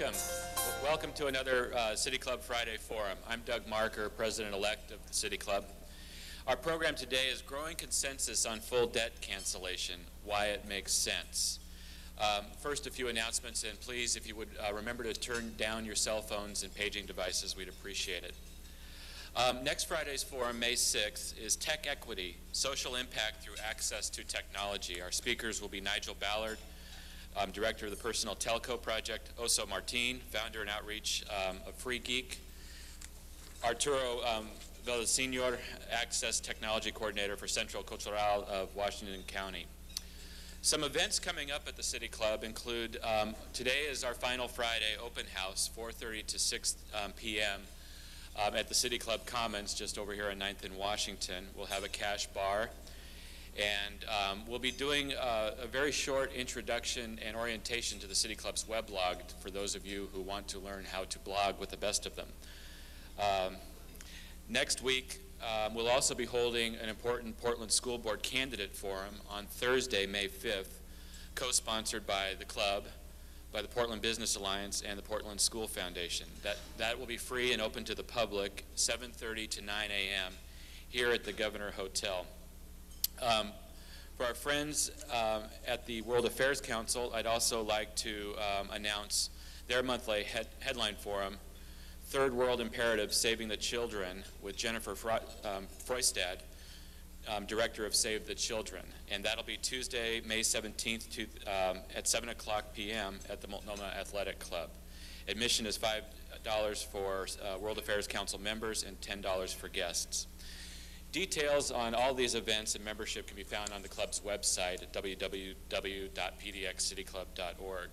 Welcome. Welcome to another City Club Friday Forum. I'm Doug Marker, President-elect of the City Club. Our program today is Growing Consensus on Full Debt Cancellation, Why It Makes Sense. First, a few announcements, and please, if you would remember to turn down your cell phones and paging devices, we'd appreciate it. Next Friday's forum, May 6th, is Tech Equity, Social Impact Through Access to Technology. Our speakers will be Nigel Ballard, Director of the Personal Telco Project, Oso Martin, Founder and Outreach of Free Geek, Arturo Velasenor, Access Technology Coordinator for Central Cultural of Washington County. Some events coming up at the City Club include, today is our final Friday open house, 4:30 to 6 p.m. At the City Club Commons, just over here on 9th in Washington. We'll have a cash bar. And we'll be doing a very short introduction and orientation to the City Club's weblog for those of you who want to learn how to blog with the best of them. Next week, we'll also be holding an important Portland School Board Candidate Forum on Thursday, May 5th, co-sponsored by the club, by the Portland Business Alliance, and the Portland School Foundation. That will be free and open to the public, 7:30 to 9 a.m. here at the Governor Hotel. For our friends at the World Affairs Council, I'd also like to announce their monthly headline forum, Third World Imperative, Saving the Children, with Jennifer Freystedt, Director of Save the Children. And that'll be Tuesday, May 17th at 7 o'clock p.m. at the Multnomah Athletic Club. Admission is $5 for World Affairs Council members and $10 for guests. Details on all these events and membership can be found on the club's website at www.pdxcityclub.org.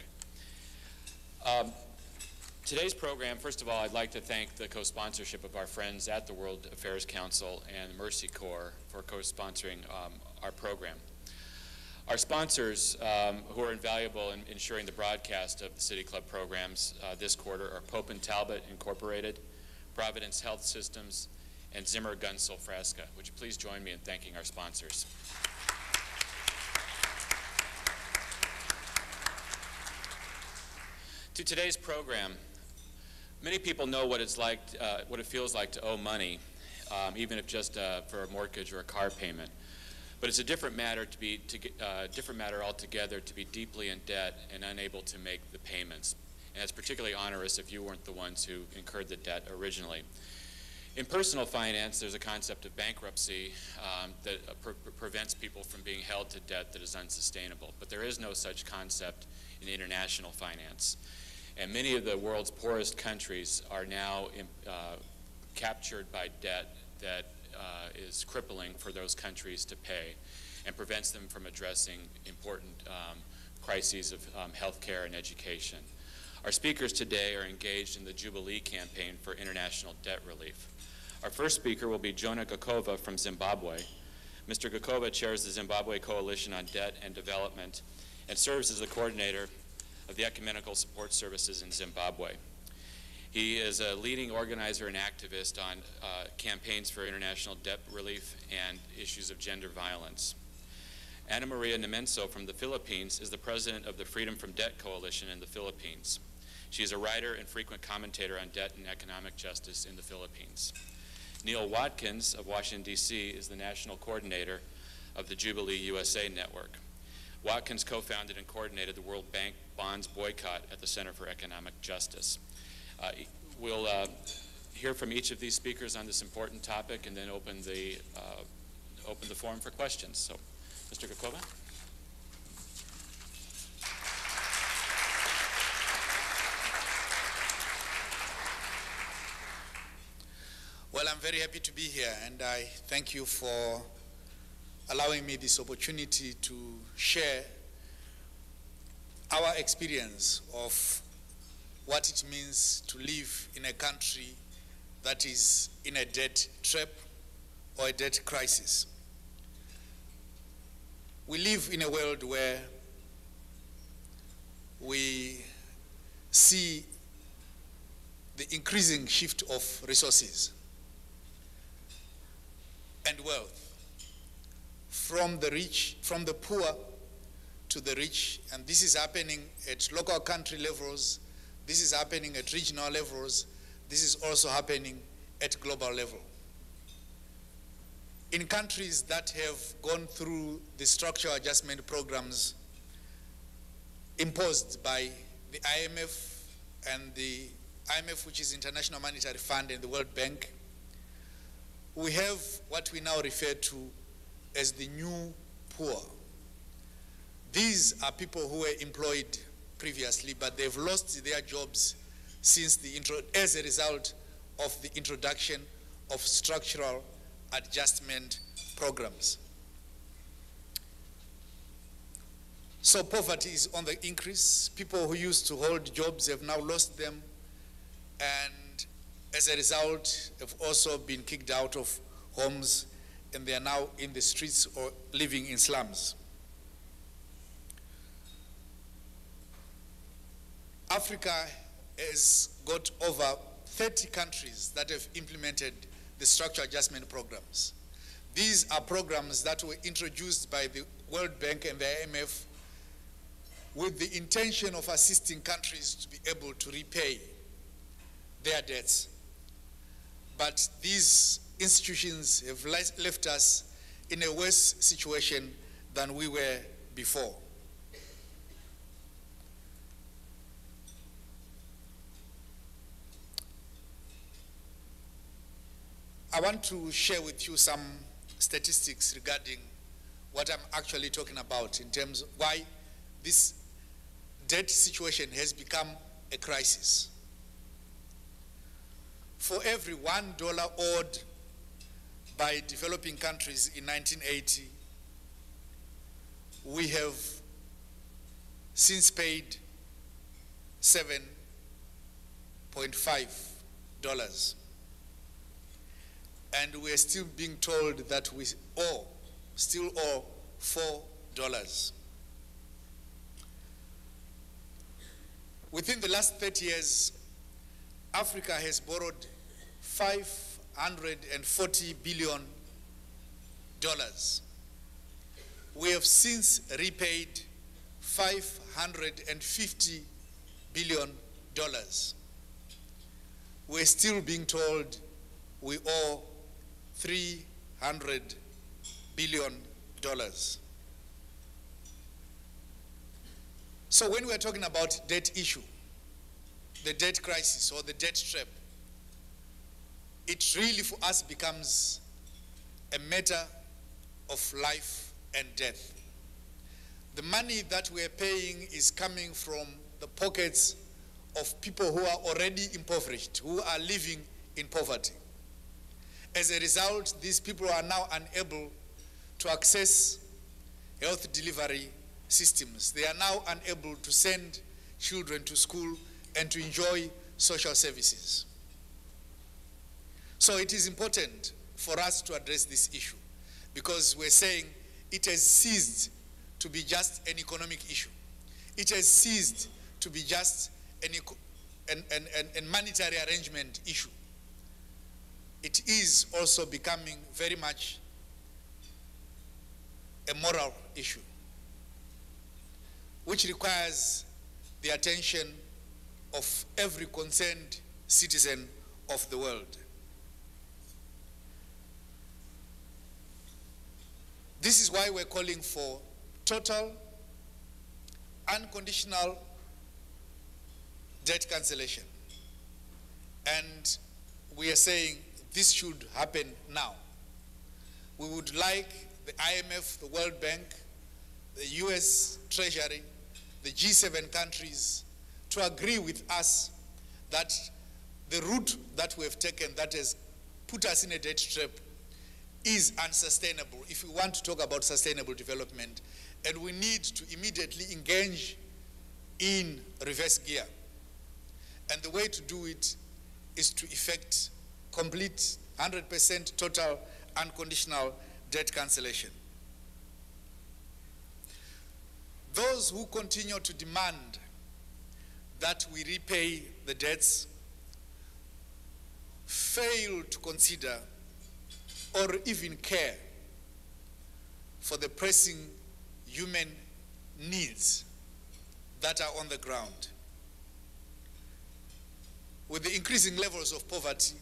Today's program, first of all, I'd like to thank the co-sponsorship of our friends at the World Affairs Council and the Mercy Corps for co-sponsoring our program. Our sponsors who are invaluable in ensuring the broadcast of the City Club programs this quarter are Pope and Talbot Incorporated, Providence Health Systems, and Zimmer Gunsol Fresca. Would you please join me in thanking our sponsors? To today's program, many people know what it's like, what it feels like to owe money, even if just for a mortgage or a car payment. But it's a different matter altogether to be deeply in debt and unable to make the payments. And it's particularly onerous if you weren't the ones who incurred the debt originally. In personal finance, there's a concept of bankruptcy that prevents people from being held to debt that is unsustainable. But there is no such concept in international finance. And many of the world's poorest countries are now captured by debt that is crippling for those countries to pay and prevents them from addressing important crises of healthcare and education. Our speakers today are engaged in the Jubilee campaign for international debt relief. Our first speaker will be Jonah Gokova from Zimbabwe. Mr. Gokova chairs the Zimbabwe Coalition on Debt and Development and serves as the coordinator of the Ecumenical Support Services in Zimbabwe. He is a leading organizer and activist on campaigns for international debt relief and issues of gender violence. Ana Maria Nemenzo from the Philippines is the president of the Freedom from Debt Coalition in the Philippines. She is a writer and frequent commentator on debt and economic justice in the Philippines. Neil Watkins of Washington, D.C. is the national coordinator of the Jubilee USA Network. Watkins co-founded and coordinated the World Bank bonds boycott at the Center for Economic Justice. We'll hear from each of these speakers on this important topic and then open the forum for questions. So, Mr. Gokova. Well, I'm very happy to be here, and I thank you for allowing me this opportunity to share our experience of what it means to live in a country that is in a debt trap or a debt crisis. We live in a world where we see the increasing shift of resources and wealth from the rich, from the poor to the rich, and this is happening at local country levels, This is happening at regional levels. This is also happening at global level. In countries that have gone through the structural adjustment programs imposed by the IMF and the IMF, which is International Monetary Fund, and the World Bank, we have what we now refer to as the new poor. These are people who were employed previously, but they've lost their jobs since as a result of the introduction of structural adjustment programs. So poverty is on the increase. People who used to hold jobs have now lost them, and as a result have also been kicked out of homes, and they are now in the streets or living in slums. Africa has got over 30 countries that have implemented the structural adjustment programs. These are programs that were introduced by the World Bank and the IMF with the intention of assisting countries to be able to repay their debts. But these institutions have left us in a worse situation than we were before. I want to share with you some statistics regarding what I'm actually talking about in terms of why this debt situation has become a crisis. For every $1 owed by developing countries in 1980, we have since paid $7.50. And we're still being told that we still owe $4. Within the last 30 years, Africa has borrowed $540 billion. We have since repaid $550 billion. We're still being told we owe $300 billion. So when we're talking about debt issue, the debt crisis or the debt trap, it really for us becomes a matter of life and death. The money that we're paying is coming from the pockets of people who are already impoverished, who are living in poverty. As a result, these people are now unable to access health delivery systems. They are now unable to send children to school and to enjoy social services. So it is important for us to address this issue, because we're saying it has ceased to be just an economic issue. It has ceased to be just an monetary arrangement issue. It is also becoming very much a moral issue, which requires the attention of every concerned citizen of the world. This is why we're calling for total, unconditional debt cancellation. And we are saying, this should happen now. We would like the IMF, the World Bank, the US Treasury, the G7 countries to agree with us that the route that we have taken that has put us in a debt trap is unsustainable if we want to talk about sustainable development. And we need to immediately engage in reverse gear. And the way to do it is to effect complete 100% total unconditional debt cancellation. Those who continue to demand that we repay the debts fail to consider or even care for the pressing human needs that are on the ground. with the increasing levels of poverty,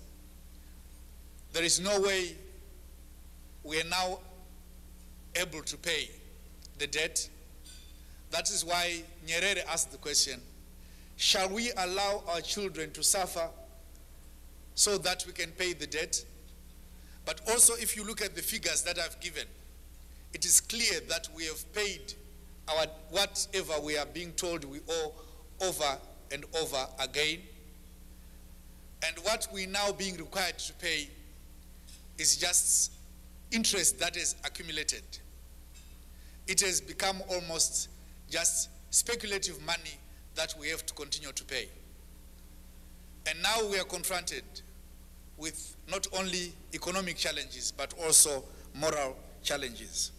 there is no way we are now able to pay the debt. That is why Nyerere asked the question, shall we allow our children to suffer so that we can pay the debt? But also, if you look at the figures that I've given, it is clear that we have paid our whatever we are being told we owe over and over again. And what we're now being required to pay is just interest that is accumulated. It has become almost just speculative money that we have to continue to pay. And now we are confronted with not only economic challenges, but also moral challenges.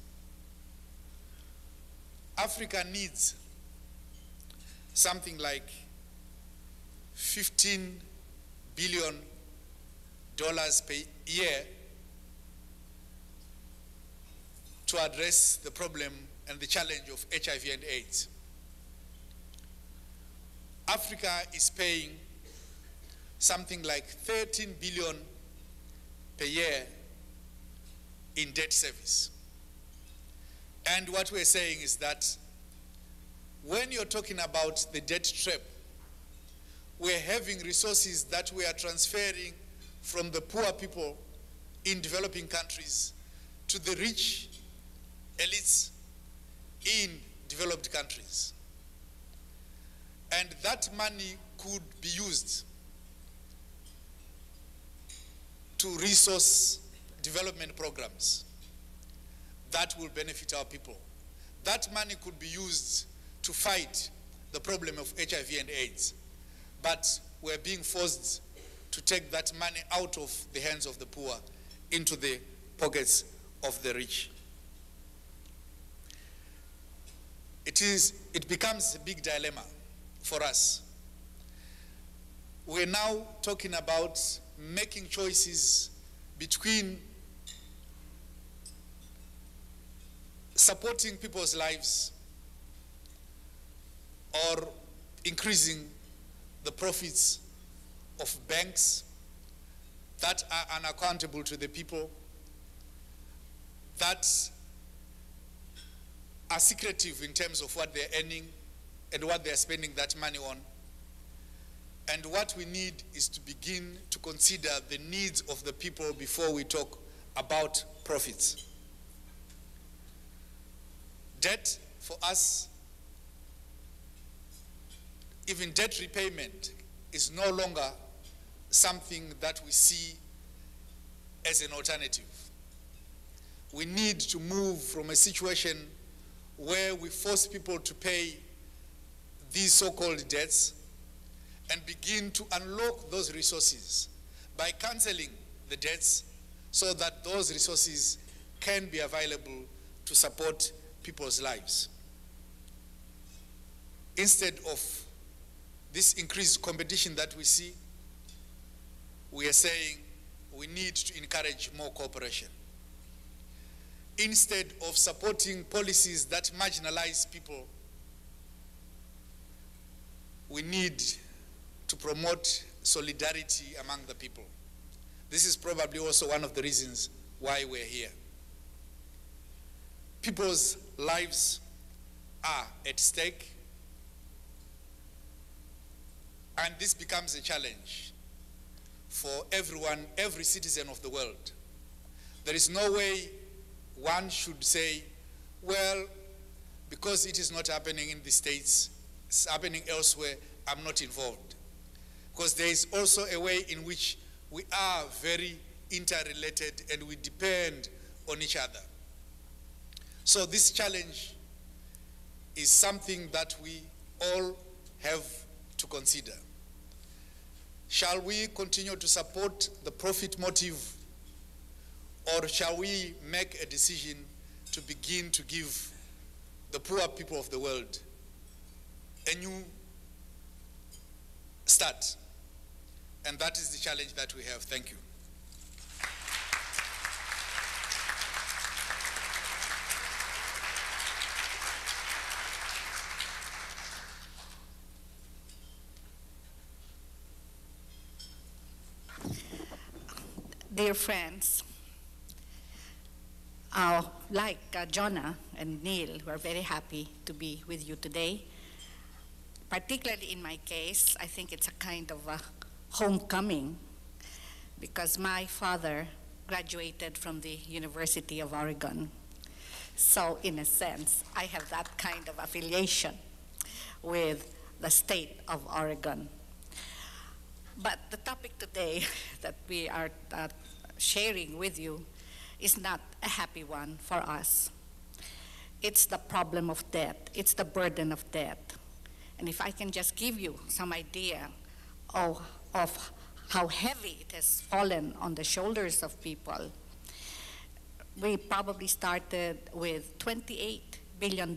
Africa needs something like $15 billion per year to address the problem and the challenge of HIV and AIDS. Africa is paying something like $13 billion per year in debt service. And what we're saying is that when you're talking about the debt trap, we're having resources that we are transferring from the poor people in developing countries to the rich elites in developed countries. And that money could be used to resource development programs that will benefit our people. That money could be used to fight the problem of HIV and AIDS. But we're being forced to take that money out of the hands of the poor into the pockets of the rich. It becomes a big dilemma for us. We're now talking about making choices between supporting people's lives or increasing the profits of banks that are unaccountable to the people, that are secretive in terms of what they're earning and what they're spending that money on. And what we need is to begin to consider the needs of the people before we talk about profits. Debt for us, even debt repayment, is no longer something that we see as an alternative. We need to move from a situation where we force people to pay these so-called debts and begin to unlock those resources by canceling the debts so that those resources can be available to support people's lives. Instead of this increased competition that we see, we are saying we need to encourage more cooperation. Instead of supporting policies that marginalize people, we need to promote solidarity among the people. This is probably also one of the reasons why we're here. People's lives are at stake, and this becomes a challenge for everyone, every citizen of the world. There is no way one should say, well, because it is not happening in the States, it's happening elsewhere, I'm not involved. Because there is also a way in which we are very interrelated and we depend on each other. So this challenge is something that we all have to consider. Shall we continue to support the profit motive, or shall we make a decision to begin to give the poor people of the world a new start? And that is the challenge that we have. Thank you. dear friends, Jonah and Neil, we're very happy to be with you today. Particularly in my case, I think it's a kind of a homecoming because my father graduated from the University of Oregon. So in a sense, I have that kind of affiliation with the state of Oregon. But the topic today that we are sharing with you is not a happy one for us. It's the problem of debt. It's the burden of debt. And if I can just give you some idea of how heavy it has fallen on the shoulders of people, we probably started with $28 billion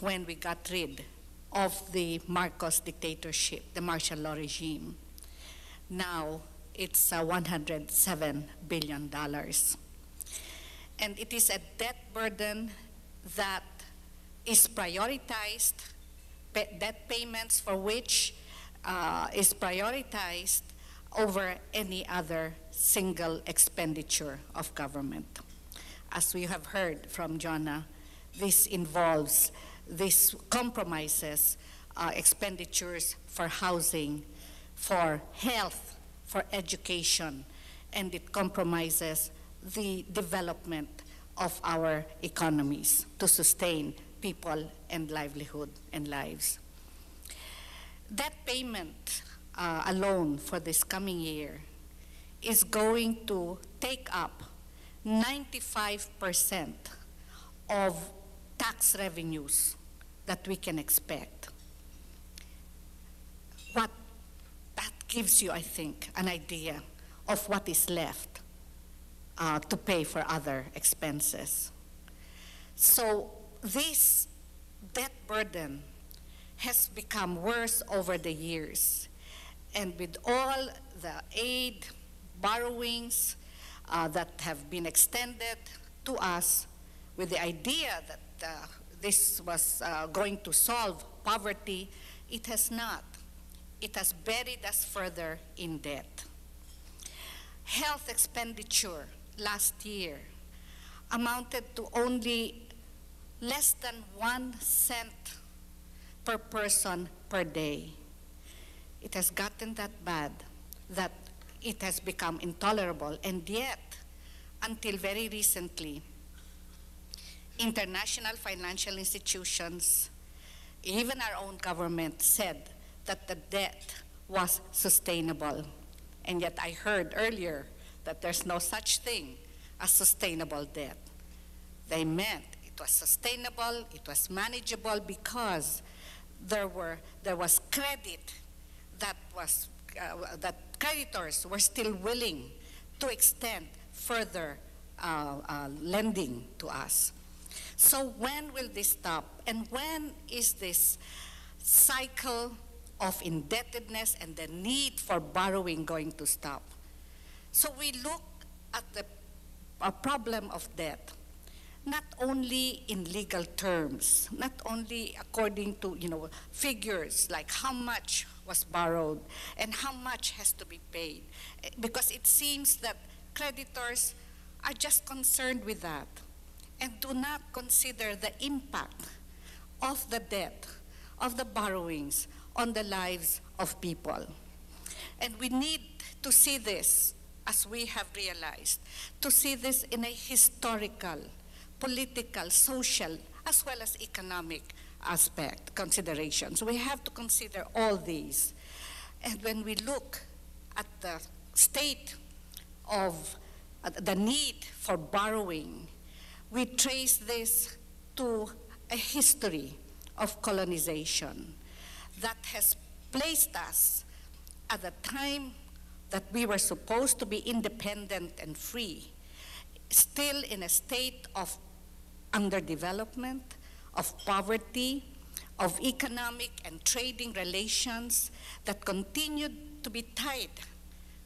when we got rid of the Marcos dictatorship, the martial law regime. Now it's $107 billion. And it is a debt burden that is prioritized, debt payments for which is prioritized over any other single expenditure of government. As we have heard from Jonah, this compromises expenditures for housing, for health, for education, and it compromises the development of our economies to sustain people and livelihood and lives. That payment alone for this coming year is going to take up 95% of tax revenues that we can expect. What that gives you, I think, an idea of what is left to pay for other expenses. So this debt burden has become worse over the years. And with all the aid, borrowings that have been extended to us with the idea that this was going to solve poverty, it has not. It has buried us further in debt. Health expenditure last year amounted to only less than 1 cent per person per day. It has gotten that bad that it has become intolerable, and yet, until very recently, international financial institutions, even our own government, said that the debt was sustainable. And yet I heard earlier that there's no such thing as sustainable debt. They meant it was sustainable, it was manageable, because there was credit that was that creditors were still willing to extend further lending to us. So when will this stop? And when is this cycle of indebtedness and the need for borrowing going to stop? So we look at the problem of debt, not only in legal terms, not only according to figures like how much was borrowed and how much has to be paid, because it seems that creditors are just concerned with that and do not consider the impact of the debt, of the borrowings, on the lives of people. And we need to see this, as we have realized, to see this in a historical, political, social, as well as economic aspect considerations. So we have to consider all these. And when we look at the state of the need for borrowing, we trace this to a history of colonization that has placed us at the time that we were supposed to be independent and free, still in a state of underdevelopment, of poverty, of economic and trading relations that continued to be tied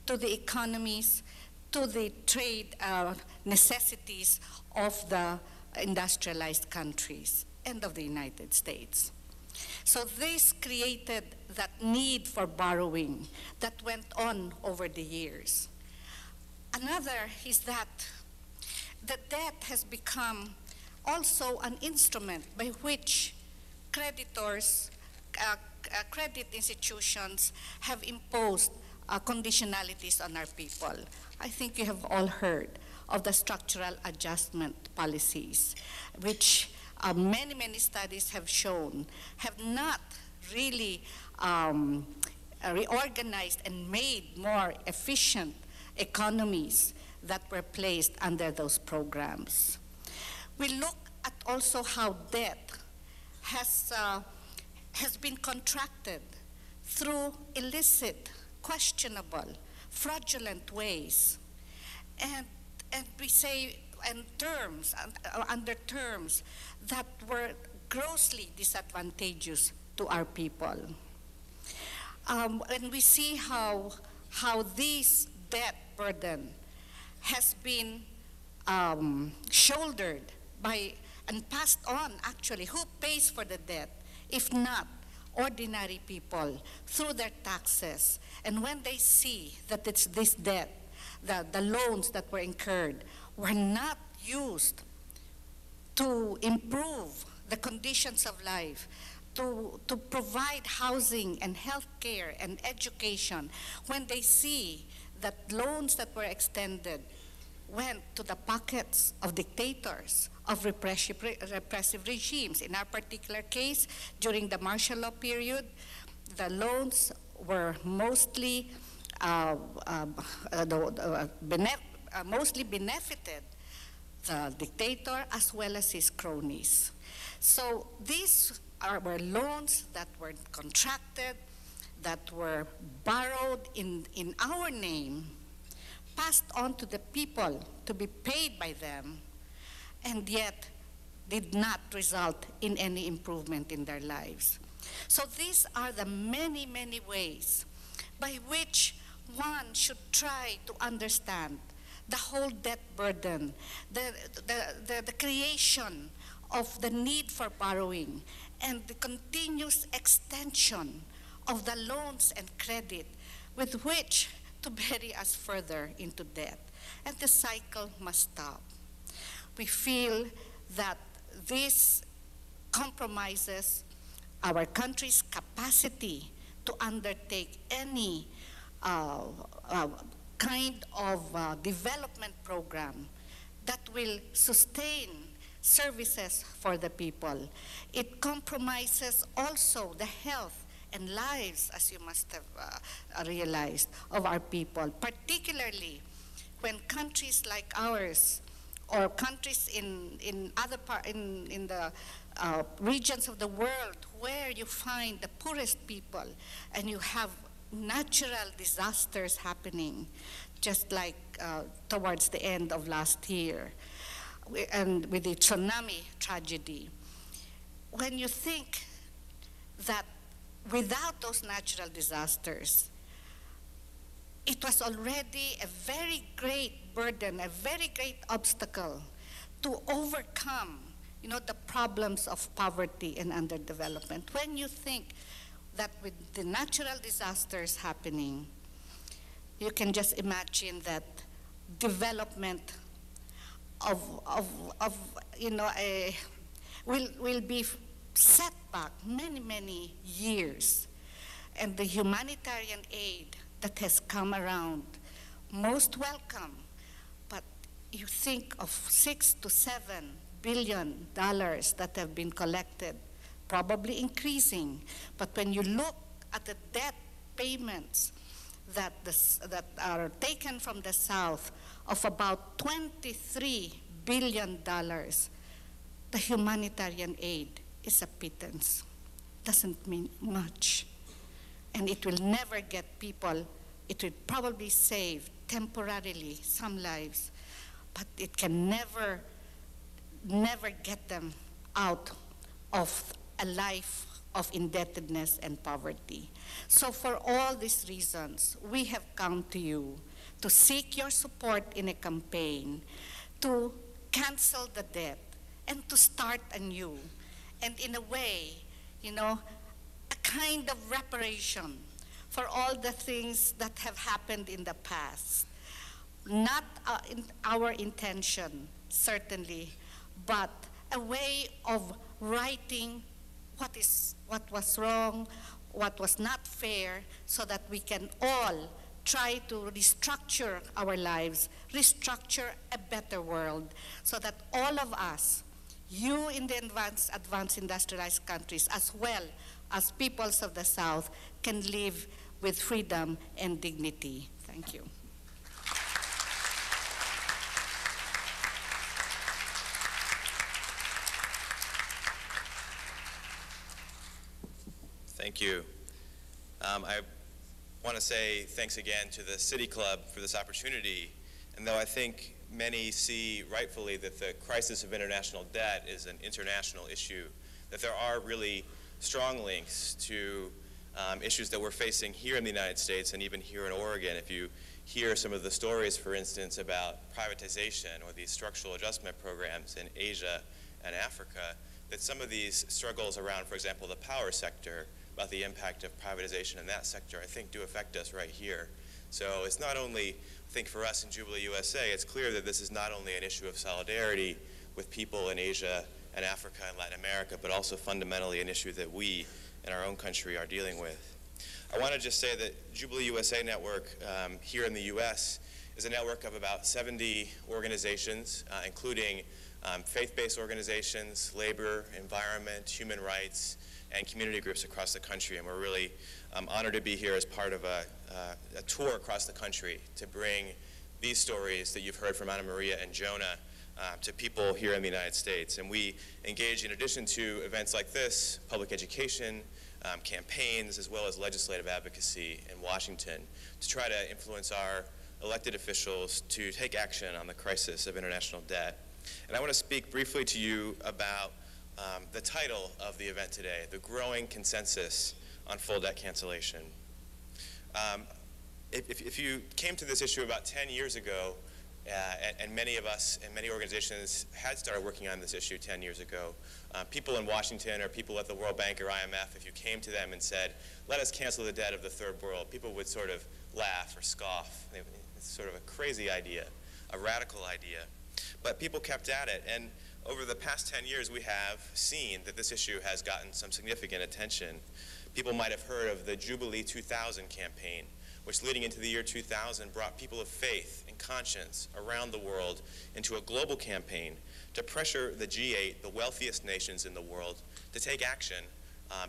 to the economies, to the trade necessities of the industrialized countries and of the United States. So this created that need for borrowing that went on over the years. Another is that the debt has become also an instrument by which creditors, credit institutions have imposed conditionalities on our people. I think you have all heard of the structural adjustment policies, which many, many studies have shown have not really reorganized and made more efficient economies that were placed under those programs. We look at also how debt has been contracted through illicit, questionable, fraudulent ways, and we say in terms under terms that were grossly disadvantageous to our people. And we see how this debt burden has been shouldered by and passed on, actually. Who pays for the debt if not ordinary people through their taxes? And when they see that it's this debt, the loans that were incurred were not used to improve the conditions of life, to provide housing and health care and education, when they see that loans that were extended went to the pockets of dictators, of repressive regimes. In our particular case, during the martial law period, the loans were mostly benefited the dictator as well as his cronies. So these were loans that were contracted, that were borrowed in our name, passed on to the people to be paid by them, and yet did not result in any improvement in their lives. So these are the many, many ways by which one should try to understand the whole debt burden, the creation of the need for borrowing, and the continuous extension of the loans and credit with which to bury us further into debt. And the cycle must stop. We feel that this compromises our country's capacity to undertake any kind of development program that will sustain services for the people. It compromises also the health and lives, as you must have realized, of our people, particularly when countries like ours or countries in the regions of the world where you find the poorest people and you have natural disasters happening, just like towards the end of last year, and with the tsunami tragedy. When you think that without those natural disasters, it was already a very great burden, a very great obstacle to overcome, you know, the problems of poverty and underdevelopment. When you think that with the natural disasters happening, you can just imagine that development will be set back many, many years. And the humanitarian aid that has come around, most welcome, but you think of $6 to $7 billion that have been collected, probably increasing. But when you look at the debt payments that are taken from the South of about $23 billion, the humanitarian aid is a pittance. Doesn't mean much. And it will never get people, it will probably save temporarily some lives, but it can never, never get them out of a life of indebtedness and poverty. So for all these reasons, we have come to you to seek your support in a campaign, to cancel the debt, and to start anew. And in a way, you know, a kind of reparation for all the things that have happened in the past. not our intention, certainly, but a way of righting what was wrong, what was not fair, so that we can all try to restructure our lives, restructure a better world, so that all of us, you in the advanced industrialized countries, as well as peoples of the South, can live with freedom and dignity. Thank you. Thank you. I want to say thanks again to the City Club for this opportunity. And though I think many see rightfully that the crisis of international debt is an international issue, that there are really strong links to issues that we're facing here in the United States and even here in Oregon. If you hear some of the stories, for instance, about privatization or these structural adjustment programs in Asia and Africa, that some of these struggles around, for example, the power sector, about the impact of privatization in that sector, I think do affect us right here. So it's not only, I think for us in Jubilee USA, it's clear that this is not only an issue of solidarity with people in Asia and Africa and Latin America, but also fundamentally an issue that we in our own country are dealing with. I want to just say that Jubilee USA Network here in the US is a network of about 70 organizations, including faith-based organizations, labor, environment, human rights, and community groups across the country. And we're really honored to be here as part of a tour across the country to bring these stories that you've heard from Ana Maria and Jonah to people here in the United States. And we engage, in addition to events like this, public education, campaigns, as well as legislative advocacy in Washington to try to influence our elected officials to take action on the crisis of international debt. And I want to speak briefly to you about the title of the event today, The Growing Consensus on Full Debt Cancellation. If you came to this issue about 10 years ago, and many of us and many organizations had started working on this issue 10 years ago, people in Washington or people at the World Bank or IMF, if you came to them and said, let us cancel the debt of the third world, people would sort of laugh or scoff. It's sort of a crazy idea, a radical idea. But people kept at it. And over the past 10 years, we have seen that this issue has gotten some significant attention. People might have heard of the Jubilee 2000 campaign, which leading into the year 2000 brought people of faith and conscience around the world into a global campaign to pressure the G8, the wealthiest nations in the world, to take action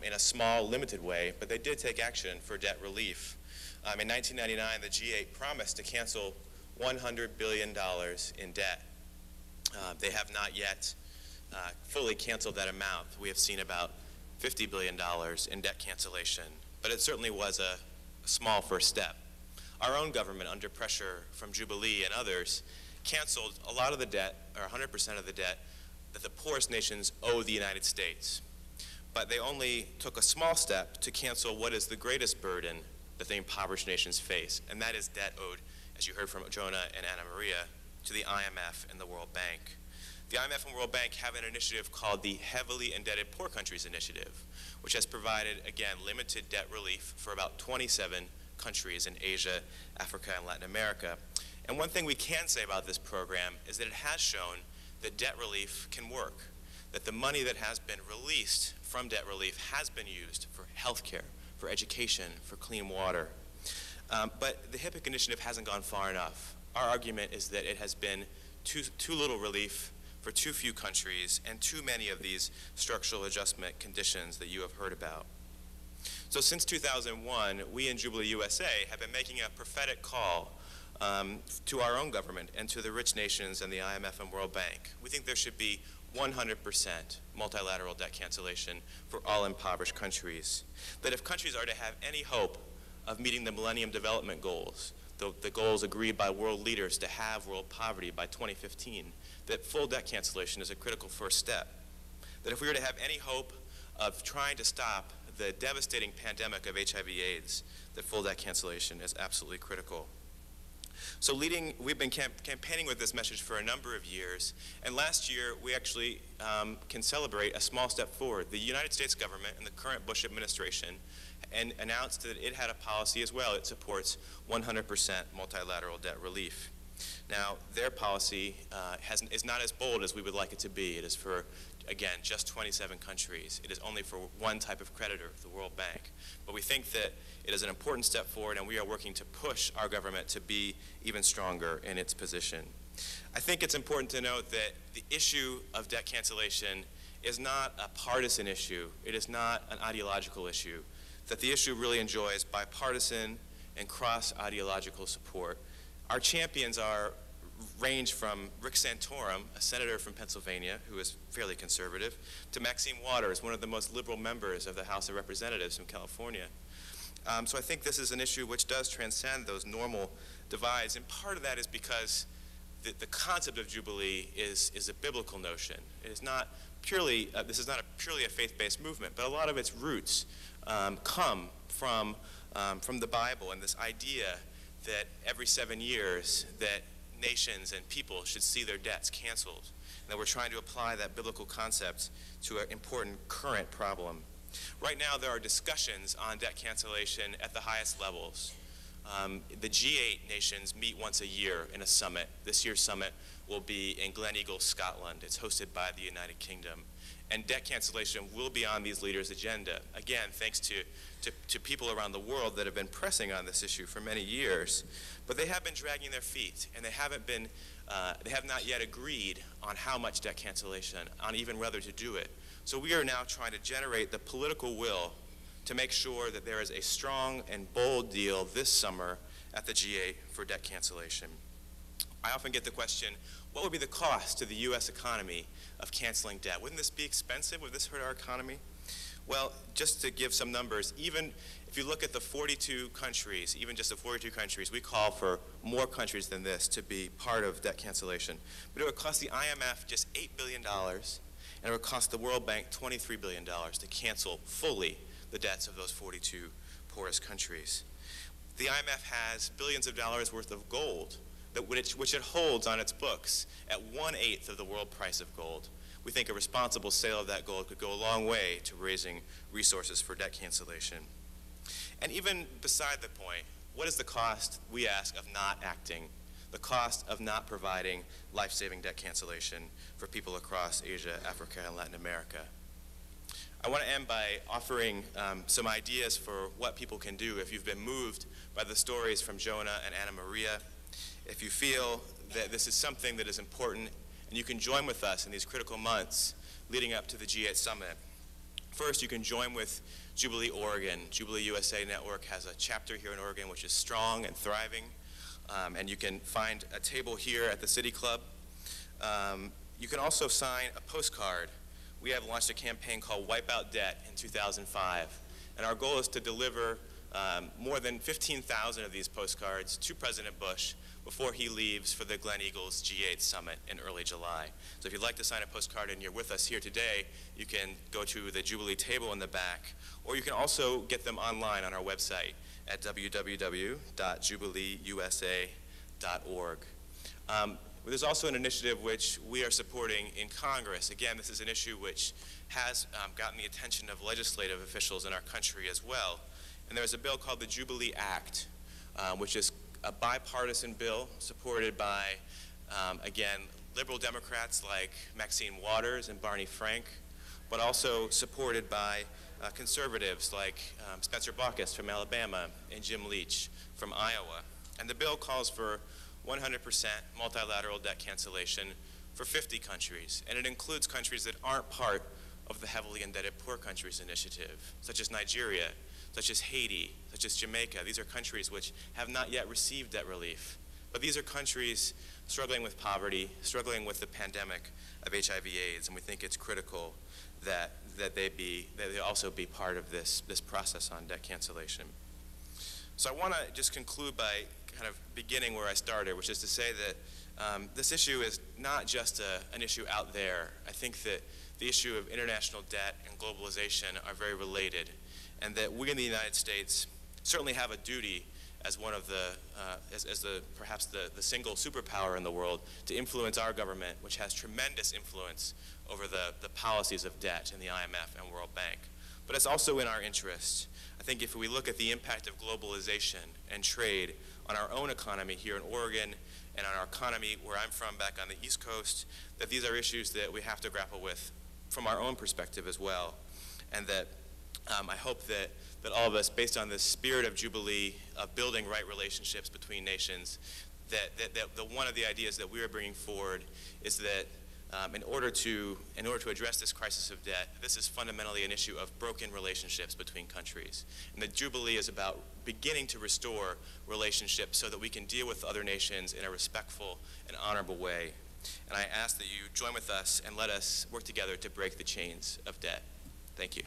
in a small, limited way. But they did take action for debt relief. In 1999, the G8 promised to cancel $100 billion in debt. They have not yet fully canceled that amount. We have seen about $50 billion in debt cancellation, but it certainly was a small first step. Our own government, under pressure from Jubilee and others, canceled a lot of the debt, or 100% of the debt, that the poorest nations owe the United States. But they only took a small step to cancel what is the greatest burden that the impoverished nations face, and that is debt owed, as you heard from Jonah and Ana Maria, to the IMF and the World Bank. The IMF and World Bank have an initiative called the Heavily Indebted Poor Countries Initiative, which has provided, again, limited debt relief for about 27 countries in Asia, Africa, and Latin America. And one thing we can say about this program is that it has shown that debt relief can work, that the money that has been released from debt relief has been used for healthcare, for education, for clean water. But the HIPIC initiative hasn't gone far enough. Our argument is that it has been too little relief for too few countries and too many of these structural adjustment conditions that you have heard about. So since 2001, we in Jubilee USA have been making a prophetic call to our own government and to the rich nations and the IMF and World Bank. We think there should be 100% multilateral debt cancellation for all impoverished countries. That if countries are to have any hope of meeting the Millennium Development Goals, the goals agreed by world leaders to have world poverty by 2015, that full debt cancellation is a critical first step. That if we were to have any hope of trying to stop the devastating pandemic of HIV/AIDS, that full debt cancellation is absolutely critical. So we've been campaigning with this message for a number of years, and last year we actually can celebrate a small step forward. The United States government and the current Bush administration and announced that it had a policy as well. It supports 100% multilateral debt relief. Now, their policy is not as bold as we would like it to be. It is for, again, just 27 countries. It is only for one type of creditor, the World Bank. But we think that it is an important step forward, and we are working to push our government to be even stronger in its position. I think it's important to note that the issue of debt cancellation is not a partisan issue. It is not an ideological issue. That the issue really enjoys bipartisan and cross-ideological support. Our champions range from Rick Santorum, a senator from Pennsylvania who is fairly conservative, to Maxine Waters, one of the most liberal members of the House of Representatives from California. So I think this is an issue which does transcend those normal divides, and part of that is because the concept of Jubilee is a biblical notion. It is not purely, this is not purely a faith-based movement, but a lot of its roots come from the Bible and this idea that every 7 years that nations and people should see their debts canceled, and that we're trying to apply that biblical concept to an important current problem. Right now there are discussions on debt cancellation at the highest levels. The G8 nations meet once a year in a summit. This year's summit will be in Gleneagles, Scotland. It's hosted by the United Kingdom. And debt cancellation will be on these leaders' agenda. Again, thanks to people around the world that have been pressing on this issue for many years. But they have been dragging their feet, and they have not yet agreed on how much debt cancellation, on even whether to do it. So we are now trying to generate the political will to make sure that there is a strong and bold deal this summer at the G8 for debt cancellation. I often get the question, what would be the cost to the US economy of canceling debt? Wouldn't this be expensive? Would this hurt our economy? Well, just to give some numbers, even if you look at the 42 countries, even just the 42 countries, we call for more countries than this to be part of debt cancellation. But it would cost the IMF just $8 billion, and it would cost the World Bank $23 billion to cancel fully the debts of those 42 poorest countries. The IMF has billions of dollars worth of gold which it holds on its books at 1/8 of the world price of gold. We think a responsible sale of that gold could go a long way to raising resources for debt cancellation. And even beside the point, what is the cost, we ask, of not acting? The cost of not providing life-saving debt cancellation for people across Asia, Africa, and Latin America. I want to end by offering some ideas for what people can do if you've been moved by the stories from Jonah and Ana Maria. If you feel that this is something that is important, and you can join with us in these critical months leading up to the G8 Summit. First, you can join with Jubilee Oregon. Jubilee USA Network has a chapter here in Oregon which is strong and thriving, and you can find a table here at the City Club. You can also sign a postcard. We have launched a campaign called Wipe Out Debt in 2005, and our goal is to deliver more than 15,000 of these postcards to President Bush before he leaves for the Gleneagles G8 Summit in early July. So if you'd like to sign a postcard and you're with us here today, you can go to the Jubilee table in the back, or you can also get them online on our website at www.jubileeusa.org. There's also an initiative which we are supporting in Congress. Again, this is an issue which has gotten the attention of legislative officials in our country as well. And there's a bill called the Jubilee Act, which is a bipartisan bill supported by, again, liberal Democrats like Maxine Waters and Barney Frank, but also supported by conservatives like Spencer Baucus from Alabama and Jim Leach from Iowa. And the bill calls for 100% multilateral debt cancellation for 50 countries, and it includes countries that aren't part of the Heavily Indebted Poor Countries Initiative, such as Nigeria, such as Haiti, such as Jamaica. These are countries which have not yet received debt relief. But these are countries struggling with poverty, struggling with the pandemic of HIV/AIDS, and we think it's critical that they also be part of this process on debt cancellation. So I want to just conclude by kind of beginning where I started, which is to say that this issue is not just an issue out there. I think that the issue of international debt and globalization are very related, and that we in the United States certainly have a duty as one of the, perhaps the single superpower in the world to influence our government, which has tremendous influence over the policies of debt in the IMF and World Bank. But it's also in our interest, I think if we look at the impact of globalization and trade on our own economy here in Oregon and on our economy where I'm from back on the East Coast, that these are issues that we have to grapple with from our own perspective as well. And that I hope that all of us, based on this spirit of Jubilee, of building right relationships between nations, that one of the ideas that we are bringing forward is that in order to address this crisis of debt, this is fundamentally an issue of broken relationships between countries. And the Jubilee is about beginning to restore relationships so that we can deal with other nations in a respectful and honorable way. And I ask that you join with us and let us work together to break the chains of debt. Thank you.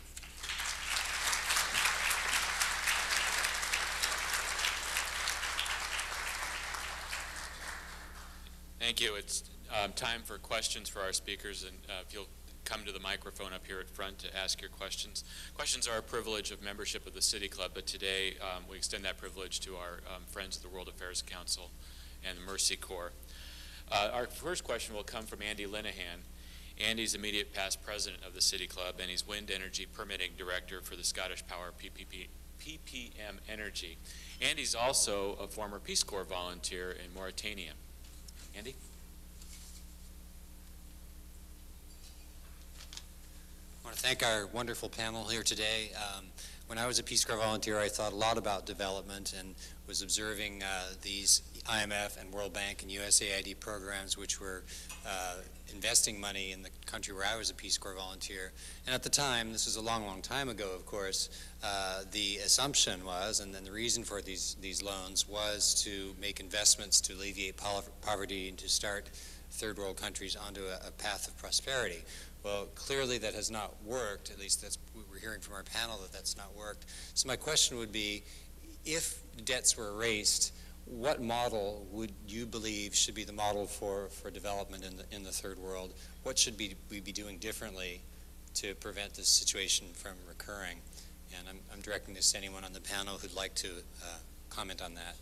Thank you. It's time for questions for our speakers, and if you'll come to the microphone up here at front to ask your questions. Questions are a privilege of membership of the City Club, but today we extend that privilege to our friends of the World Affairs Council and the Mercy Corps. Our first question will come from Andy Linehan. Andy's immediate past president of the City Club, and he's wind energy permitting director for the Scottish Power PPM Energy. Andy's also a former Peace Corps volunteer in Mauritania. Andy? I want to thank our wonderful panel here today. When I was a Peace Corps volunteer, I thought a lot about development and was observing these IMF and World Bank and USAID programs, which were investing money in the country where I was a Peace Corps volunteer. And at the time, this was a long, long time ago, of course, the assumption was, and then the reason for these loans was to make investments to alleviate poverty and to start third world countries onto a path of prosperity. Well, clearly that has not worked. At least that's what we're hearing from our panel, that that's not worked. So my question would be, if debts were erased, what model would you believe should be the model for development in the third world? What should we be doing differently to prevent this situation from recurring? And I'm directing this to anyone on the panel who'd like to comment on that.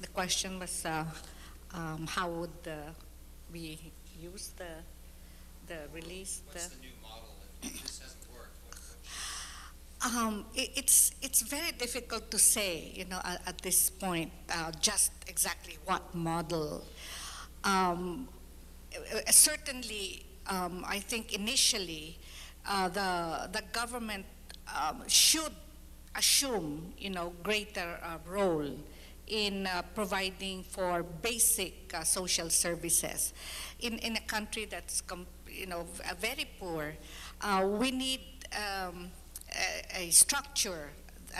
The question was how would we use the release? What's the new model that hasn't worked? It's very difficult to say, you know, at this point, just exactly what model. Certainly, I think initially, the government should assume, you know, greater role in providing for basic social services. In a country that's, you know, very poor, we need a structure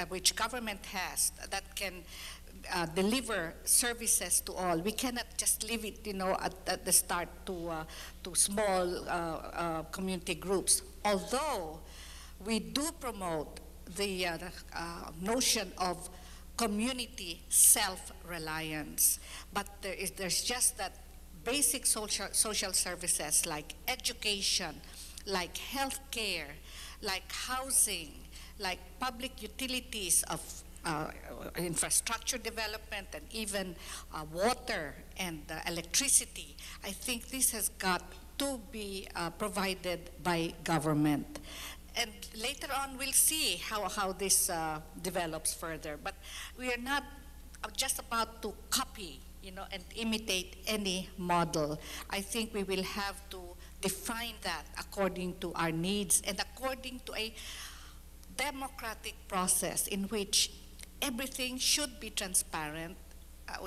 which government has that can deliver services to all. We cannot just leave it, you know, at the start to small community groups. Although we do promote the notion of community self-reliance, but there's just that basic social services like education, like health care, like housing, like public utilities of infrastructure development, and even water and electricity. I think this has got to be provided by government. And later on, we'll see how this develops further. But we are not just about to copy, you know, and imitate any model. I think we will have to define that according to our needs and according to a democratic process in which everything should be transparent,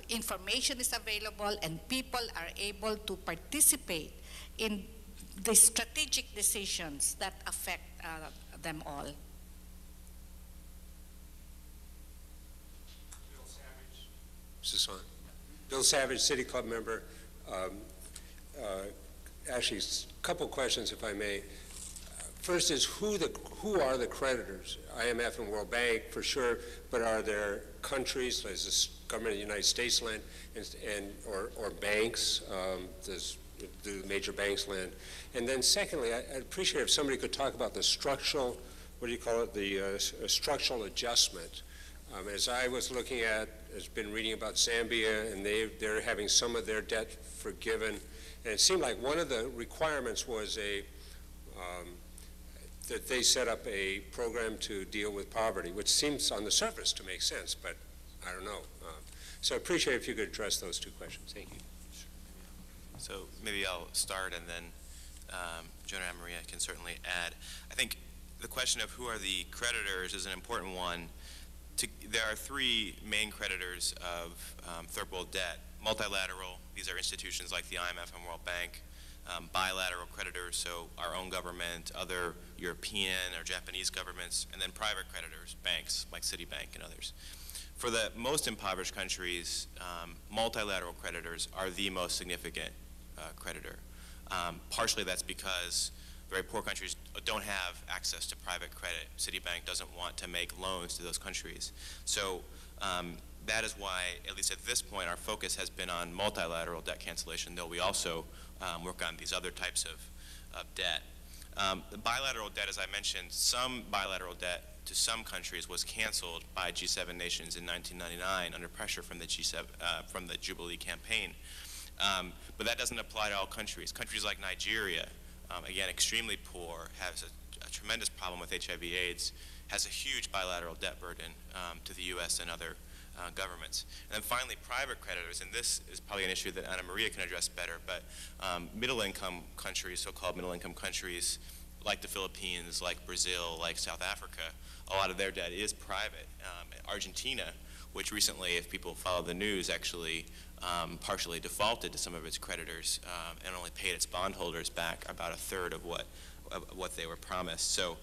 information is available, and people are able to participate in the strategic decisions that affect them all. Bill Savage. Is this on? Bill Savage, City Club member. Actually, a couple questions, if I may. First is who are the creditors? IMF and World Bank, for sure, but are there countries, like this government of the United States land, or banks? Do the major banks lend? And then secondly, I'd appreciate if somebody could talk about the structural, what do you call it, the structural adjustment As I was looking at, has been reading about Zambia, and they're having some of their debt forgiven. And it seemed like one of the requirements was a, that they set up a program to deal with poverty, which seems on the surface to make sense, but I don't know. So I'd appreciate if you could address those two questions. Thank you. Sure. So maybe I'll start, and then Jonah and Maria can certainly add. I think the question of who are the creditors is an important one. There are three main creditors of third world debt. Multilateral, these are institutions like the IMF and World Bank. Bilateral creditors, so our own government, other European or Japanese governments, and then private creditors, banks like Citibank and others. For the most impoverished countries, multilateral creditors are the most significant creditor. Partially that's because very poor countries don't have access to private credit. Citibank doesn't want to make loans to those countries. So that is why, at least at this point, our focus has been on multilateral debt cancellation, though we also work on these other types of debt. The bilateral debt, as I mentioned, some bilateral debt to some countries was canceled by G7 nations in 1999 under pressure from the G7 from the Jubilee campaign. But that doesn't apply to all countries. Countries like Nigeria, again, extremely poor, has a tremendous problem with HIV/AIDS, has a huge bilateral debt burden to the U.S. and other governments. And then finally, private creditors, and this is probably an issue that Ana Maria can address better, but middle-income countries, so-called middle-income countries like the Philippines, like Brazil, like South Africa, a lot of their debt is private. Argentina, which recently, if people follow the news, actually partially defaulted to some of its creditors and only paid its bondholders back about a third of what they were promised. So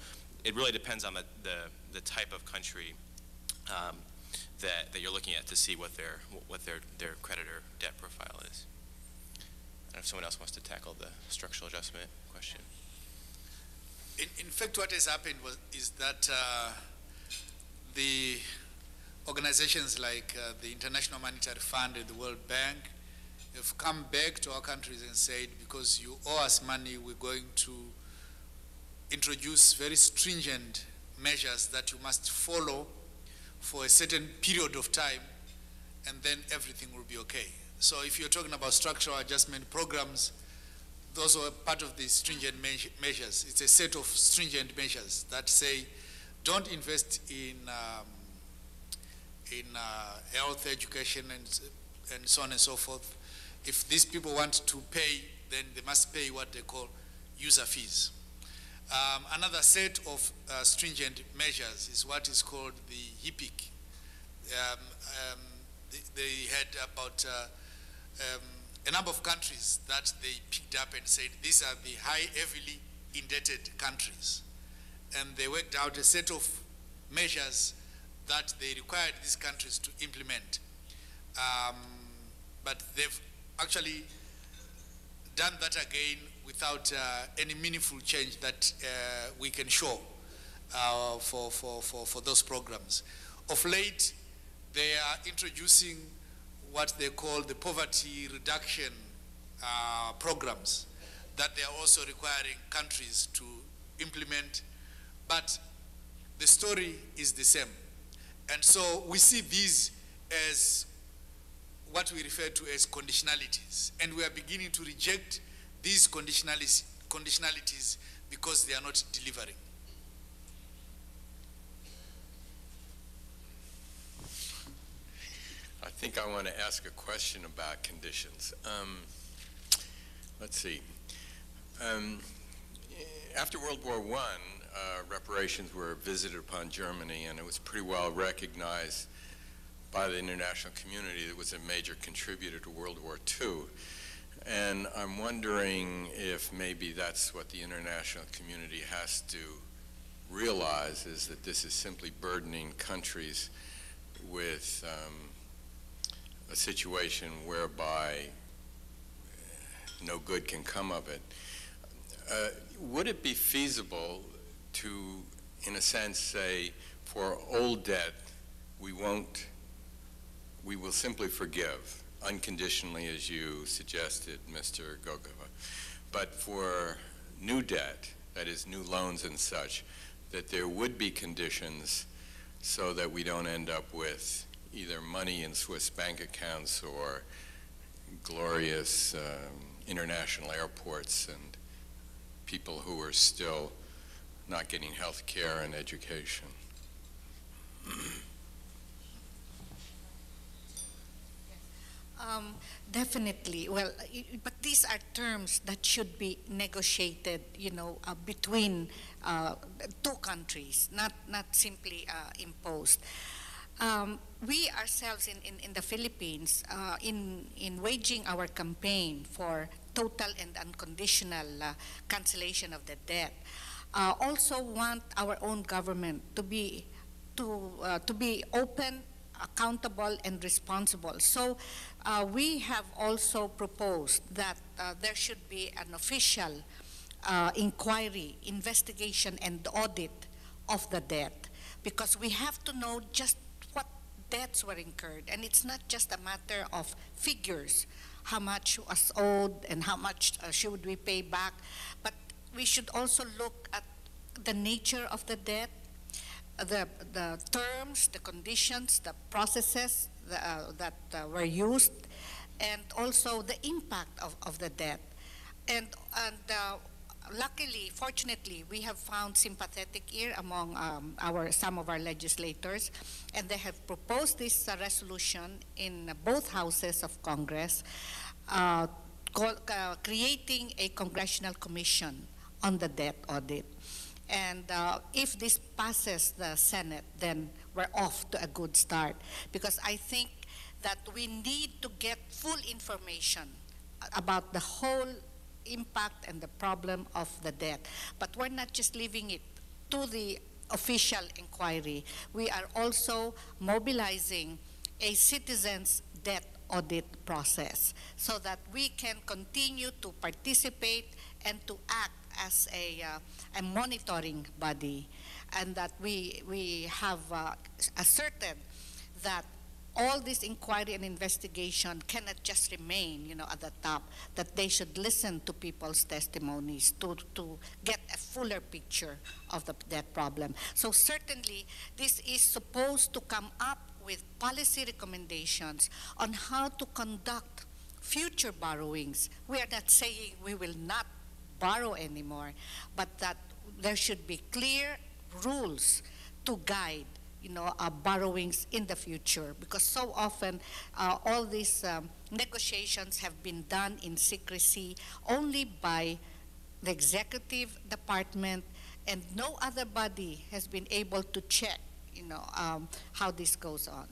it really depends on the type of country that you're looking at to see what their creditor debt profile is. I don't know if someone else wants to tackle the structural adjustment question. In fact, what has happened is that the organizations like the International Monetary Fund and the World Bank have come back to our countries and said, because you owe us money, we're going to introduce very stringent measures that you must follow for a certain period of time, and then everything will be okay. So if you're talking about structural adjustment programs, those are part of the stringent measures. It's a set of stringent measures that say, don't invest in health, education, and so on and so forth. If these people want to pay, then they must pay what they call user fees. Another set of stringent measures is what is called the HIPIC. They had about a number of countries that they picked up and said, these are the heavily indebted countries. And they worked out a set of measures that they required these countries to implement. But they've actually done that again without any meaningful change that we can show for those programs. Of late, they are introducing what they call the poverty reduction programs that they are also requiring countries to implement. But the story is the same. And so we see these as what we refer to as conditionalities. And we are beginning to reject these conditionalities because they are not delivering. I think I want to ask a question about conditions. Let's see. After World War I, reparations were visited upon Germany, and it was pretty well recognized by the international community that it was a major contributor to World War II. And I'm wondering if maybe that's what the international community has to realize, is that this is simply burdening countries with a situation whereby no good can come of it. Would it be feasible to, in a sense, say, for old debt, we will simply forgive, unconditionally, as you suggested, Mr. Gokova. But for new debt, that is new loans and such, that there would be conditions so that we don't end up with either money in Swiss bank accounts or glorious international airports and people who are still not getting health care and education. Definitely. Well, but these are terms that should be negotiated, you know, between two countries, not simply imposed. We ourselves in the Philippines, in waging our campaign for total and unconditional cancellation of the debt, also want our own government to be open, accountable, and responsible. So we have also proposed that there should be an official inquiry, investigation, and audit of the debt, because we have to know just what debts were incurred. And it's not just a matter of figures, how much was owed and how much should we pay back, but we should also look at the nature of the debt, the terms, the conditions, the processes that were used, and also the impact of the debt. And luckily, fortunately, we have found sympathetic ear among some of our legislators, and they have proposed this resolution in both houses of Congress, creating a congressional commission on the debt audit. And if this passes the Senate, then we're off to a good start, because I think that we need to get full information about the whole impact and the problem of the debt. But we're not just leaving it to the official inquiry. We are also mobilizing a citizens' debt audit process so that we can continue to participate and to act as a monitoring body, and that we have asserted that all this inquiry and investigation cannot just remain, you know, at the top, that they should listen to people's testimonies to get a fuller picture of that problem. So certainly this is supposed to come up with policy recommendations on how to conduct future borrowings. We are not saying we will not borrow anymore, but that there should be clear rules to guide, you know, borrowings in the future, because so often all these negotiations have been done in secrecy only by the executive department, and no other body has been able to check, you know, how this goes on.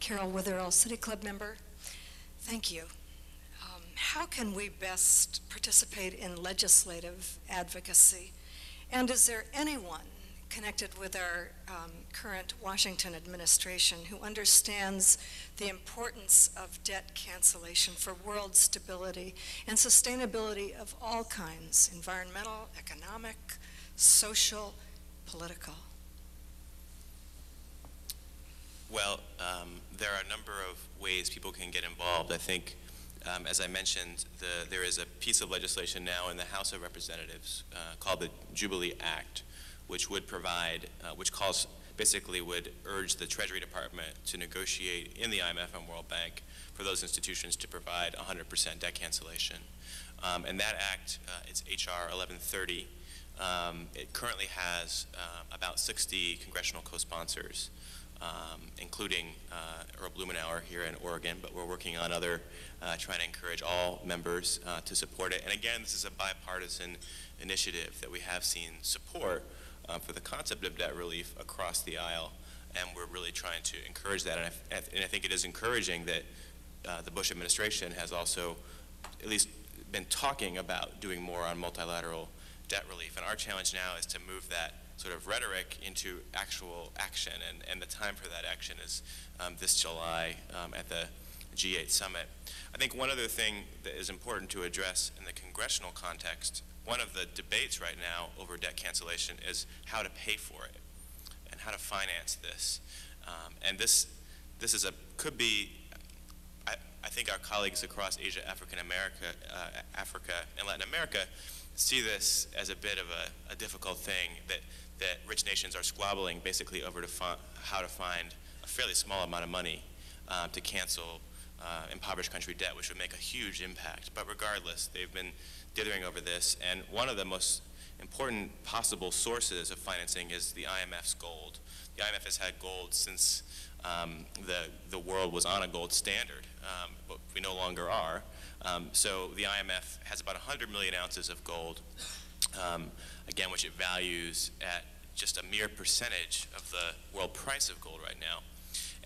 Carol Witherell, City Club member. Thank you. How can we best participate in legislative advocacy? And is there anyone connected with our current Washington administration who understands the importance of debt cancellation for world stability and sustainability of all kinds, environmental, economic, social, political? Well, there are a number of ways people can get involved. I think, as I mentioned, there is a piece of legislation now in the House of Representatives called the Jubilee Act, which would provide, which basically would urge the Treasury Department to negotiate in the IMF and World Bank for those institutions to provide 100% debt cancellation. And that act, it's HR 1130. It currently has about 60 congressional co-sponsors, including Earl Blumenauer here in Oregon, but we're working on other, trying to encourage all members to support it. And again, this is a bipartisan initiative that we have seen support for the concept of debt relief across the aisle, and we're really trying to encourage that. And I think it is encouraging that the Bush administration has also at least been talking about doing more on multilateral debt relief. And our challenge now is to move that sort of rhetoric into actual action, and the time for that action is this July at the G8 summit. I think one other thing that is important to address in the congressional context, one of the debates right now over debt cancellation is how to pay for it and how to finance this. And this is I think our colleagues across Asia, Africa, and Latin America see this as a bit of a difficult thing, that rich nations are squabbling basically over how to find a fairly small amount of money to cancel impoverished country debt, which would make a huge impact. But regardless, they've been dithering over this, and one of the most important possible sources of financing is the IMF's gold. The IMF has had gold since the world was on a gold standard, but we no longer are. So the IMF has about 100 million ounces of gold, again, which it values at just a mere percentage of the world price of gold right now.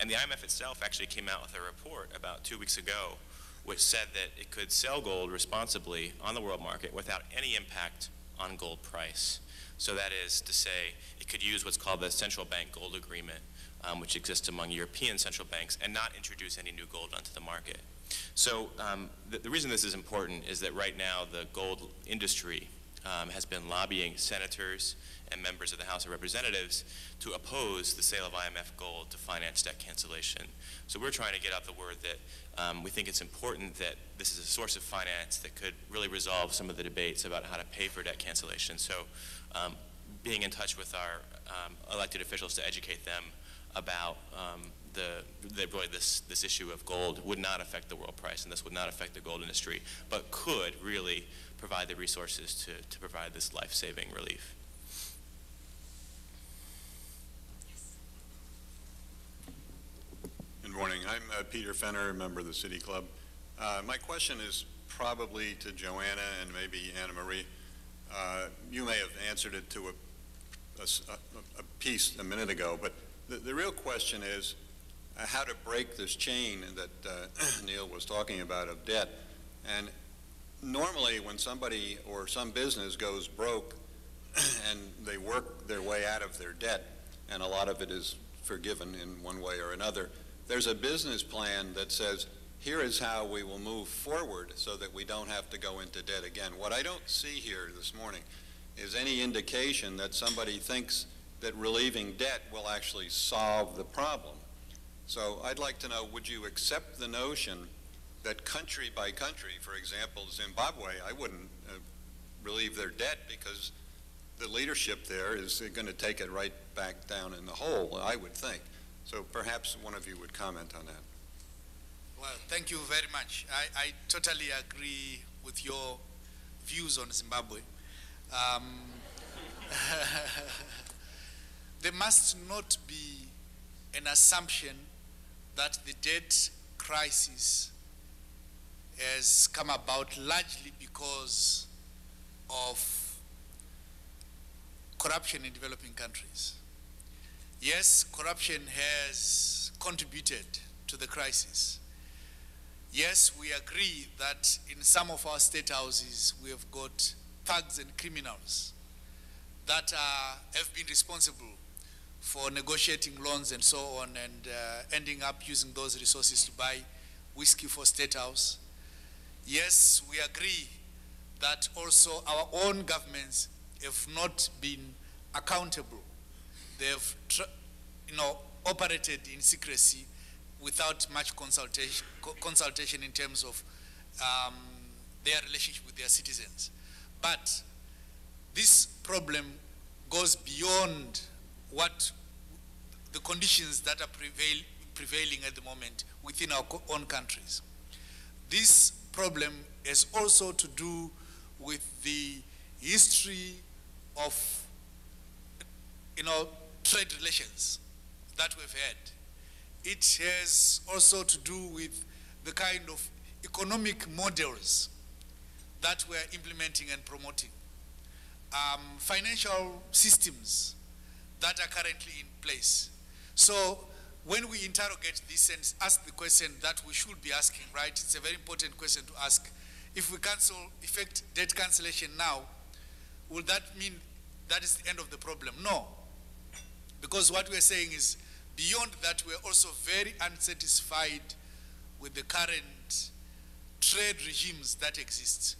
And the IMF itself actually came out with a report about 2 weeks ago which said that it could sell gold responsibly on the world market without any impact on gold price. So that is to say, it could use what's called the Central Bank Gold Agreement, which exists among European central banks, and not introduce any new gold onto the market. So the reason this is important is that right now the gold industry has been lobbying senators and members of the House of Representatives to oppose the sale of IMF gold to finance debt cancellation. So we're trying to get out the word that we think it's important that this is a source of finance that could really resolve some of the debates about how to pay for debt cancellation. So being in touch with our elected officials to educate them about this issue of gold would not affect the world price, and this would not affect the gold industry, but could really provide the resources to provide this life-saving relief. Good morning. I'm Peter Fenner, a member of the City Club. My question is probably to Joanna and maybe Ana Marie. You may have answered it to a piece a minute ago, but the real question is how to break this chain that Neil was talking about of debt. And normally when somebody or some business goes broke and they work their way out of their debt, and a lot of it is forgiven in one way or another, there's a business plan that says, here is how we will move forward so that we don't have to go into debt again. What I don't see here this morning is any indication that somebody thinks that relieving debt will actually solve the problem. So I'd like to know, would you accept the notion that country by country, for example, Zimbabwe, I wouldn't relieve their debt because the leadership there is going to take it right back down in the hole, I would think. So perhaps one of you would comment on that. Well, thank you very much. I totally agree with your views on Zimbabwe. There must not be an assumption that the debt crisis has come about largely because of corruption in developing countries. Yes, corruption has contributed to the crisis. Yes, we agree that in some of our state houses we have got thugs and criminals that have been responsible for negotiating loans and so on, and ending up using those resources to buy whiskey for state house. Yes, we agree that also our own governments have not been accountable. They've operated in secrecy without much consultation in terms of their relationship with their citizens. But this problem goes beyond what the conditions that are prevailing at the moment within our own countries. This problem is also to do with the history of trade relations that we've had. It has also to do with the kind of economic models that we're implementing and promoting. Financial systems that are currently in place. So when we interrogate this and ask the question that we should be asking, right, it's a very important question to ask. If we effect debt cancellation now, would that mean that is the end of the problem? No, because what we're saying is beyond that, we're also very unsatisfied with the current trade regimes that exist,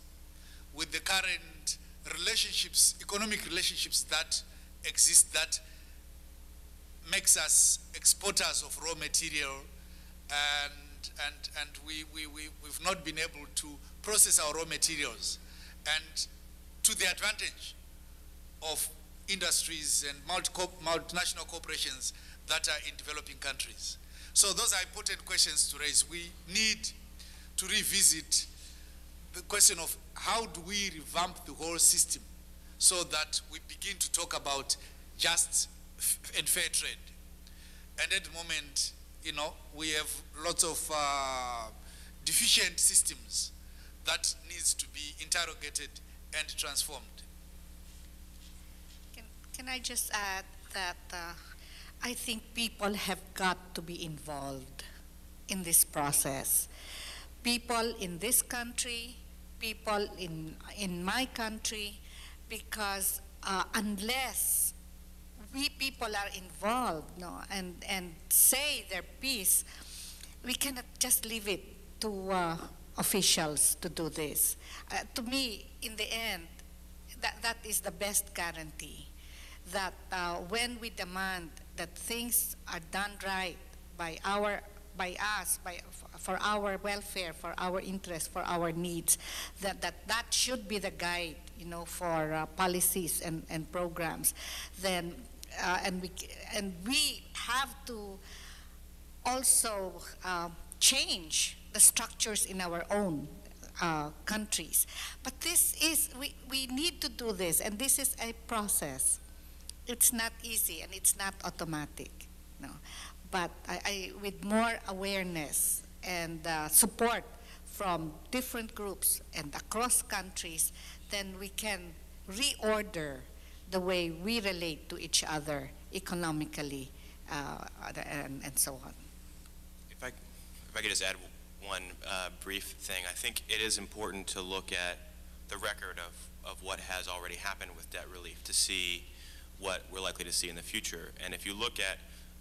with the current relationships, economic relationships that exist, that makes us exporters of raw material, and we've not been able to process our raw materials. And to the advantage of industries and multinational corporations that are in developing countries. So those are important questions to raise. We need to revisit the question of how do we revamp the whole system so that we begin to talk about just and fair trade. And at the moment, you know, we have lots of deficient systems that needs to be interrogated and transformed. Can I just add that I think people have got to be involved in this process. People in this country, people in my country, because unless we people are involved, no, and say their piece, we cannot just leave it to officials to do this. To me, in the end, that is the best guarantee, that when we demand that things are done right for our welfare, for our interests, for our needs, that should be the guide, you know, for policies and programs. Then, and we have to also change the structures in our own countries. But this is, we need to do this, and this is a process. It's not easy, and it's not automatic, no. But with more awareness and support from different groups and across countries, then we can reorder the way we relate to each other economically and so on. If I could just add one brief thing. I think it is important to look at the record of what has already happened with debt relief to see what we're likely to see in the future. And if you look at,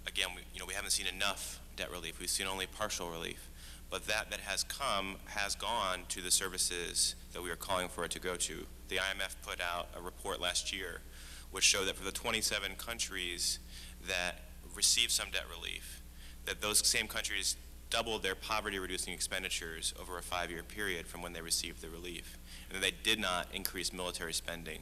again, we haven't seen enough debt relief. We've seen only partial relief. But that has come has gone to the services that we are calling for it to go to. The IMF put out a report last year which showed that for the 27 countries that received some debt relief, that those same countries doubled their poverty-reducing expenditures over a 5-year period from when they received the relief, and they did not increase military spending.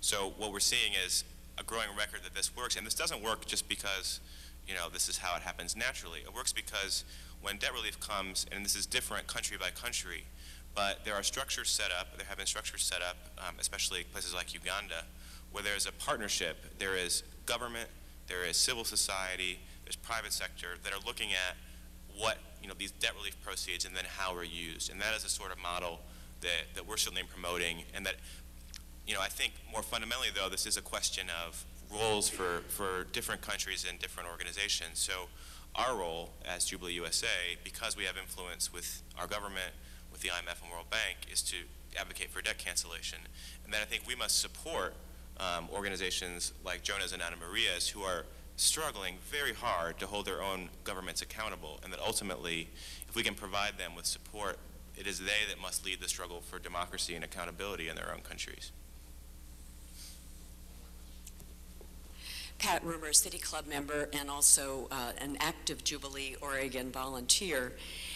So what we're seeing is a growing record that this works, and this doesn't work just because, you know, this is how it happens naturally. It works because when debt relief comes, and this is different country by country, but there are structures set up, there have been structures set up, especially places like Uganda, where there's a partnership. There is government, there is civil society, there's private sector that are looking at what, you know, these debt relief proceeds and then how we're used. And that is a sort of model that we're certainly promoting. And that, you know, I think more fundamentally, though, this is a question of roles for different countries and different organizations. So our role as Jubilee USA, because we have influence with our government, with the IMF and World Bank, is to advocate for debt cancellation. And then I think we must support organizations like Jonah's and Ana Maria's, who are struggling very hard to hold their own governments accountable, and that ultimately, if we can provide them with support, it is they that must lead the struggle for democracy and accountability in their own countries. Pat Rumor, City Club member, and also an active Jubilee Oregon volunteer.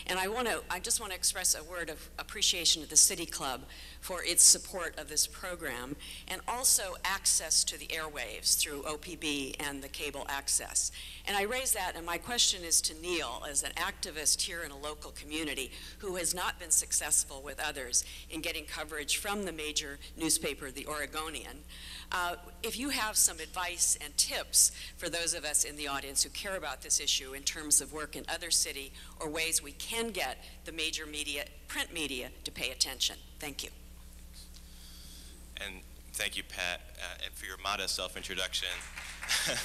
And I just want to express a word of appreciation to the City Club for its support of this program, and also access to the airwaves through OPB and the cable access. And I raise that, and my question is to Neil, as an activist here in a local community who has not been successful with others in getting coverage from the major newspaper, The Oregonian. If you have some advice and tips for those of us in the audience who care about this issue in terms of work in other city or ways we can get the major media, print media, to pay attention. Thank you. And thank you, Pat, and for your modest self-introduction. Pat,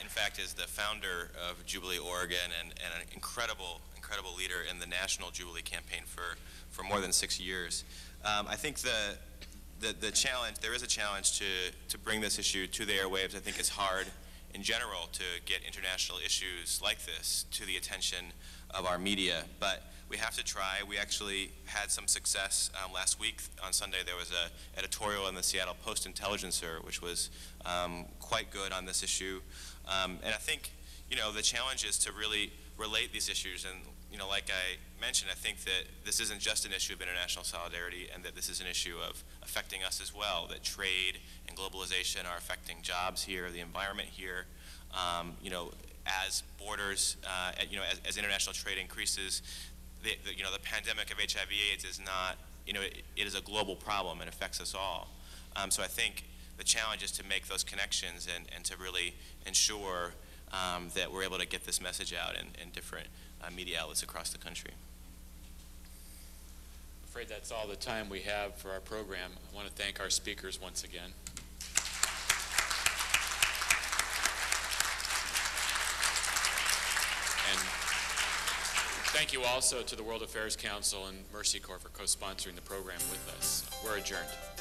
in fact, is the founder of Jubilee Oregon and an incredible leader in the national Jubilee campaign for more than 6 years. I think the challenge, there is a challenge to bring this issue to the airwaves. I think it's hard in general to get international issues like this to the attention of our media, but we have to try. We actually had some success last week. On Sunday there was an editorial in the Seattle Post-Intelligencer which was quite good on this issue. And I think, you know, the challenge is to really relate these issues and you know, like I mentioned, I think that this isn't just an issue of international solidarity, and that this is an issue of affecting us as well, that trade and globalization are affecting jobs here, the environment here. You know, as borders, you know, as international trade increases, you know, the pandemic of HIV/AIDS is not, you know, it is a global problem and affects us all. So I think the challenge is to make those connections and to really ensure that we're able to get this message out in different media outlets across the country. I'm afraid that's all the time we have for our program. I want to thank our speakers once again. Thank you also to the World Affairs Council and Mercy Corps for co-sponsoring the program with us. We're adjourned.